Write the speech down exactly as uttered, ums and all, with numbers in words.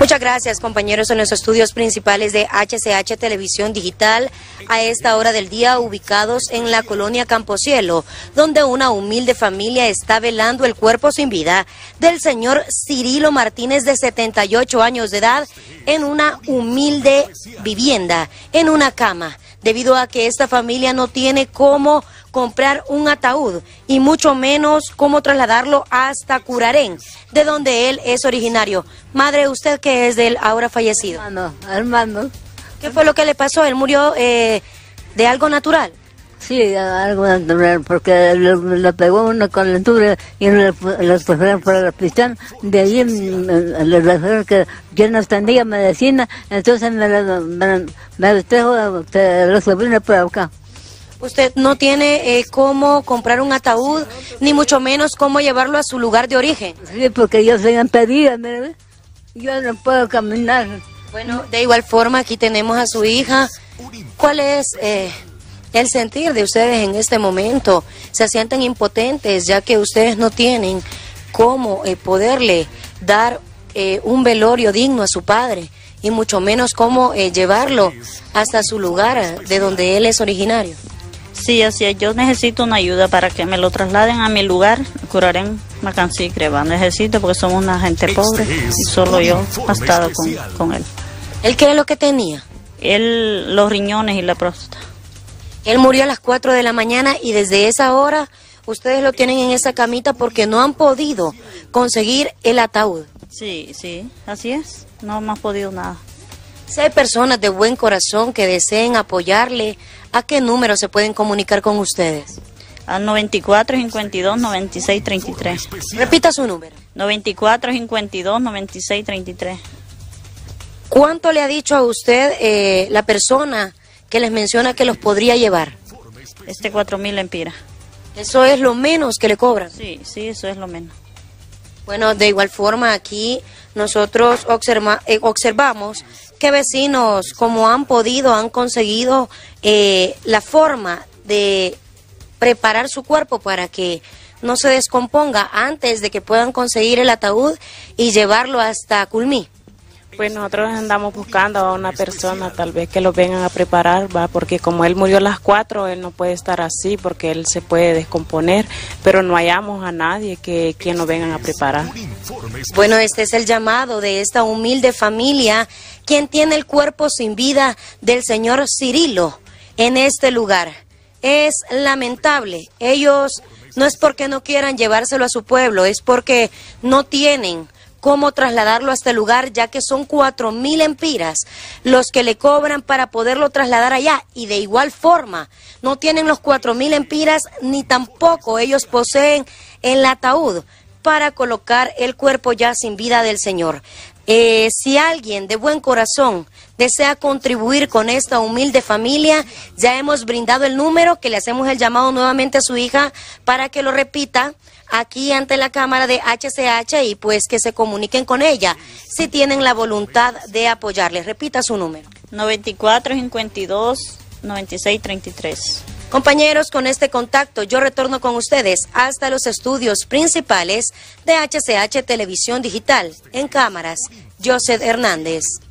Muchas gracias, compañeros, en nuestros estudios principales de H C H Televisión Digital, a esta hora del día ubicados en la colonia Campo Cielo, donde una humilde familia está velando el cuerpo sin vida del señor Cirilo Martínez, de setenta y ocho años de edad, en una humilde vivienda, en una cama, debido a que esta familia no tiene cómo comprar un ataúd y mucho menos cómo trasladarlo hasta Curarén, de donde él es originario. Madre, usted que es del ahora fallecido. Hermano, hermano. ¿Qué fue lo que le pasó? ¿Él murió eh, de algo natural? Sí, algo natural, porque le pegó una calentura y le trajeron para el hospital. De allí le dijeron que yo no entendía medicina, entonces me, me, me trajo los sobrinos para acá. Usted no tiene eh, cómo comprar un ataúd, ni mucho menos cómo llevarlo a su lugar de origen. Sí, porque yo soy impedida, mire, yo no puedo caminar. Bueno, de igual forma aquí tenemos a su hija. ¿Cuál es eh, el sentir de ustedes en este momento? Se sienten impotentes, ya que ustedes no tienen cómo eh, poderle dar eh, un velorio digno a su padre, y mucho menos cómo eh, llevarlo hasta su lugar, de donde él es originario. Sí, así es. Yo necesito una ayuda para que me lo trasladen a mi lugar, Curarén, Macancí, Creva. Necesito, porque somos una gente pobre y solo yo he estado con, con él. ¿Él qué es lo que tenía? Él, los riñones y la próstata. Él murió a las cuatro de la mañana y desde esa hora ustedes lo tienen en esa camita porque no han podido conseguir el ataúd. Sí, sí, así es. No hemos podido nada. Si hay personas de buen corazón que deseen apoyarle, ¿a qué número se pueden comunicar con ustedes? Al noventa y cuatro, cincuenta y dos, noventa y seis, treinta y tres. Repita su número. noventa y cuatro, cincuenta y dos, noventa y seis, treinta y tres. ¿Cuánto le ha dicho a usted eh, la persona que les menciona que los podría llevar? Este cuatro mil lempiras. ¿Eso es lo menos que le cobran? Sí, sí, eso es lo menos. Bueno, de igual forma aquí nosotros observa, eh, observamos que vecinos, como han podido, han conseguido eh, la forma de preparar su cuerpo para que no se descomponga antes de que puedan conseguir el ataúd y llevarlo hasta Culmí. Pues nosotros andamos buscando a una persona, tal vez que lo vengan a preparar, va, porque como él murió a las cuatro, él no puede estar así porque él se puede descomponer, pero no hallamos a nadie que quien lo vengan a preparar. Bueno, este es el llamado de esta humilde familia, quien tiene el cuerpo sin vida del señor Cirilo en este lugar. Es lamentable, ellos no es porque no quieran llevárselo a su pueblo, es porque no tienen cómo trasladarlo a este lugar, ya que son cuatro mil empiras los que le cobran para poderlo trasladar allá, y de igual forma no tienen los cuatro mil empiras ni tampoco ellos poseen el ataúd para colocar el cuerpo ya sin vida del señor. Eh, si alguien de buen corazón desea contribuir con esta humilde familia, ya hemos brindado el número, que le hacemos el llamado nuevamente a su hija para que lo repita aquí ante la cámara de H C H y pues que se comuniquen con ella si tienen la voluntad de apoyarles. Repita su número. noventa y cuatro, cincuenta y dos, noventa y seis, treinta y tres. Compañeros, con este contacto yo retorno con ustedes hasta los estudios principales de H C H Televisión Digital. En cámaras, José Hernández.